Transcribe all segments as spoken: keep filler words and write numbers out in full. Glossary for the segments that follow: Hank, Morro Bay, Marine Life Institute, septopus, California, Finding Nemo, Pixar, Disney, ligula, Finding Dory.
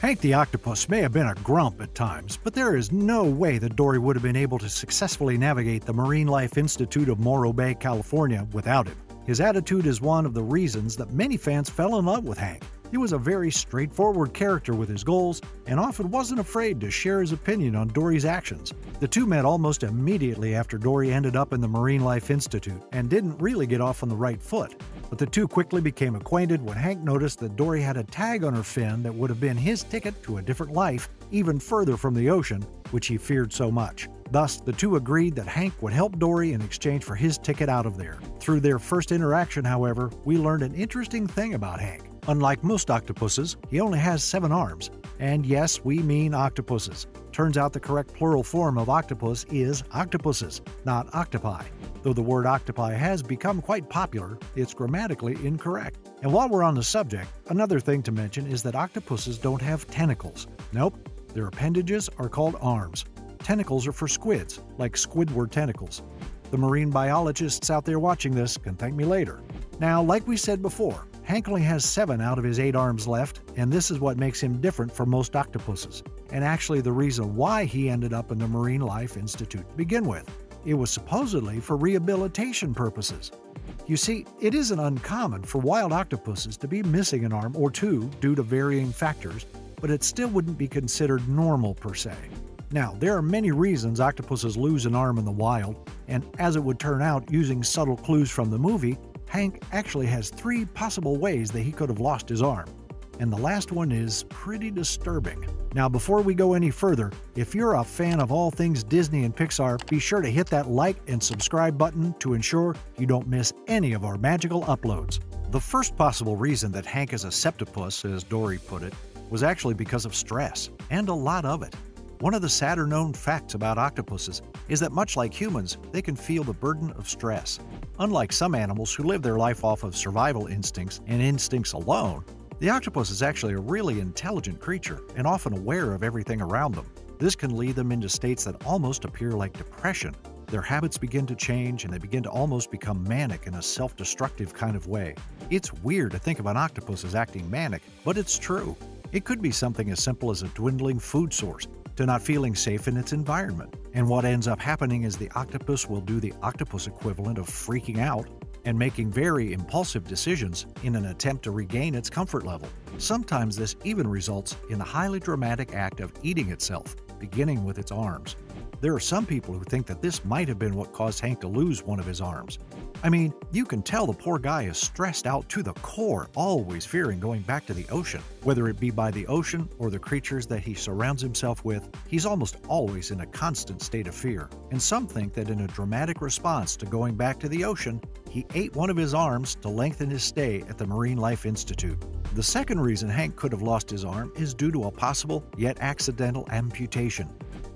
Hank the octopus may have been a grump at times, but there is no way that Dory would have been able to successfully navigate the Marine Life Institute of Morro Bay, California without him. His attitude is one of the reasons that many fans fell in love with Hank. He was a very straightforward character with his goals and often wasn't afraid to share his opinion on Dory's actions. The two met almost immediately after Dory ended up in the Marine Life Institute and didn't really get off on the right foot. But the two quickly became acquainted when Hank noticed that Dory had a tag on her fin that would have been his ticket to a different life, even further from the ocean, which he feared so much. Thus, the two agreed that Hank would help Dory in exchange for his ticket out of there. Through their first interaction, however, we learned an interesting thing about Hank. Unlike most octopuses, he only has seven arms. And yes, we mean octopuses. Turns out the correct plural form of octopus is octopuses, not octopi. Though the word octopi has become quite popular, it's grammatically incorrect. And while we're on the subject, another thing to mention is that octopuses don't have tentacles. Nope, their appendages are called arms. Tentacles are for squids, like Squidward tentacles. The marine biologists out there watching this can thank me later. Now, like we said before, Hank only has seven out of his eight arms left, and this is what makes him different from most octopuses, and actually the reason why he ended up in the Marine Life Institute to begin with. It was supposedly for rehabilitation purposes. You see, it isn't uncommon for wild octopuses to be missing an arm or two due to varying factors, but it still wouldn't be considered normal per se. Now, there are many reasons octopuses lose an arm in the wild, and as it would turn out, using subtle clues from the movie, Hank actually has three possible ways that he could have lost his arm, and the last one is pretty disturbing. Now, before we go any further, if you're a fan of all things Disney and Pixar, be sure to hit that like and subscribe button to ensure you don't miss any of our magical uploads. The first possible reason that Hank is a septopus, as Dory put it, was actually because of stress, and a lot of it. One of the sadder known facts about octopuses is that much like humans, they can feel the burden of stress. Unlike some animals who live their life off of survival instincts and instincts alone, the octopus is actually a really intelligent creature and often aware of everything around them. This can lead them into states that almost appear like depression. Their habits begin to change and they begin to almost become manic in a self-destructive kind of way. It's weird to think of an octopus as acting manic, but it's true. It could be something as simple as a dwindling food source, to not feeling safe in its environment. And what ends up happening is the octopus will do the octopus equivalent of freaking out and making very impulsive decisions in an attempt to regain its comfort level. Sometimes this even results in the highly dramatic act of eating itself, beginning with its arms. There are some people who think that this might have been what caused Hank to lose one of his arms. I mean, you can tell the poor guy is stressed out to the core, always fearing going back to the ocean. Whether it be by the ocean or the creatures that he surrounds himself with, he's almost always in a constant state of fear. And some think that in a dramatic response to going back to the ocean, he ate one of his arms to lengthen his stay at the Marine Life Institute. The second reason Hank could have lost his arm is due to a possible yet accidental amputation.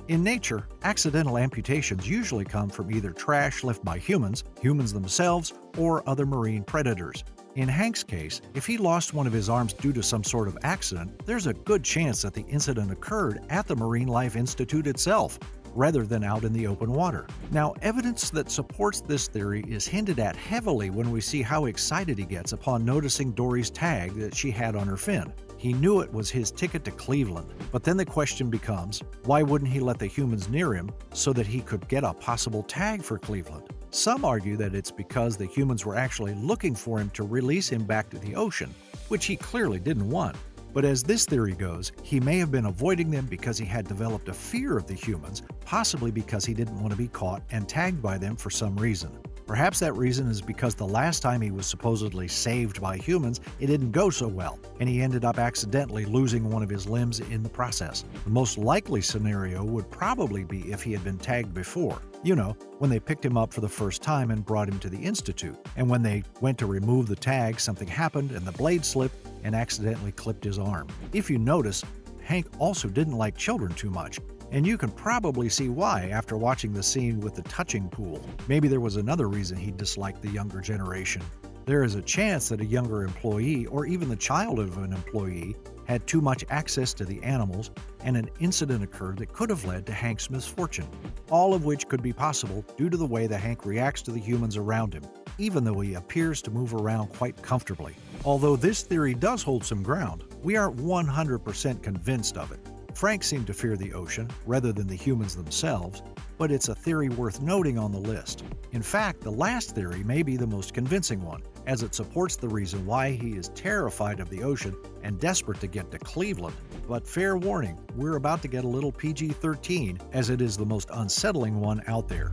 In nature, accidental amputations usually come from either trash left by humans, humans themselves, or other marine predators. In Hank's case, if he lost one of his arms due to some sort of accident, there's a good chance that the incident occurred at the Marine Life Institute itself, rather than out in the open water. Now, evidence that supports this theory is hinted at heavily when we see how excited he gets upon noticing Dory's tag that she had on her fin. He knew it was his ticket to Cleveland, but then the question becomes, why wouldn't he let the humans near him so that he could get a possible tag for Cleveland? Some argue that it's because the humans were actually looking for him to release him back to the ocean, which he clearly didn't want. But as this theory goes, he may have been avoiding them because he had developed a fear of the humans, possibly because he didn't want to be caught and tagged by them for some reason. Perhaps that reason is because the last time he was supposedly saved by humans, it didn't go so well, and he ended up accidentally losing one of his limbs in the process. The most likely scenario would probably be if he had been tagged before. You know, when they picked him up for the first time and brought him to the institute. And when they went to remove the tag, something happened and the blade slipped and accidentally clipped his arm. If you notice, Hank also didn't like children too much. And you can probably see why after watching the scene with the touching pool. Maybe there was another reason he disliked the younger generation. There is a chance that a younger employee, or even the child of an employee, had too much access to the animals, and an incident occurred that could have led to Hank's misfortune, all of which could be possible due to the way that Hank reacts to the humans around him, even though he appears to move around quite comfortably. Although this theory does hold some ground, We aren't one hundred percent convinced of it. Frank seemed to fear the ocean rather than the humans themselves, but it's a theory worth noting on the list. In fact, the last theory may be the most convincing one, as it supports the reason why he is terrified of the ocean and desperate to get to Cleveland. But fair warning, we're about to get a little P G thirteen, as it is the most unsettling one out there.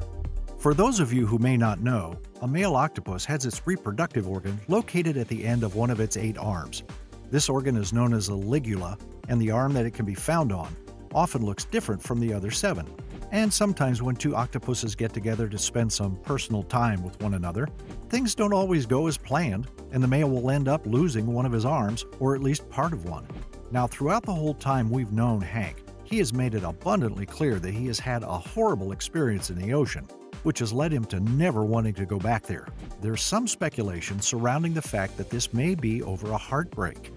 For those of you who may not know, a male octopus has its reproductive organ located at the end of one of its eight arms. This organ is known as a ligula, and the arm that it can be found on often looks different from the other seven. And sometimes when two octopuses get together to spend some personal time with one another, things don't always go as planned, and the male will end up losing one of his arms, or at least part of one. Now, throughout the whole time we've known Hank, he has made it abundantly clear that he has had a horrible experience in the ocean, which has led him to never wanting to go back there. There's some speculation surrounding the fact that this may be over a heartbreak.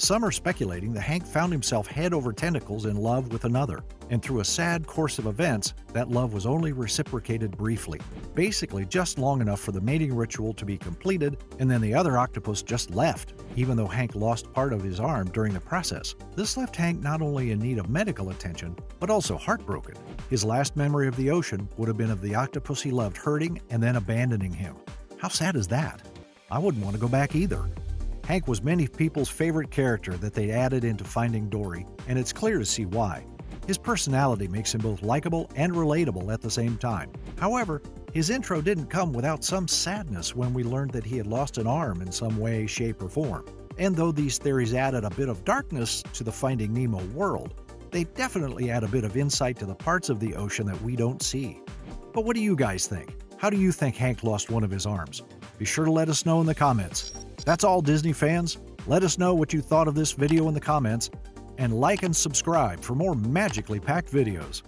Some are speculating that Hank found himself head over tentacles in love with another, and through a sad course of events, that love was only reciprocated briefly, basically just long enough for the mating ritual to be completed, and then the other octopus just left, even though Hank lost part of his arm during the process. This left Hank not only in need of medical attention, but also heartbroken. His last memory of the ocean would have been of the octopus he loved hurting and then abandoning him. How sad is that? I wouldn't want to go back either. Hank was many people's favorite character that they added into Finding Dory, and it's clear to see why. His personality makes him both likable and relatable at the same time. However, his intro didn't come without some sadness when we learned that he had lost an arm in some way, shape, or form. And though these theories added a bit of darkness to the Finding Nemo world, they definitely add a bit of insight to the parts of the ocean that we don't see. But what do you guys think? How do you think Hank lost one of his arms? Be sure to let us know in the comments. That's all, Disney fans. Let us know what you thought of this video in the comments, and like and subscribe for more magically packed videos.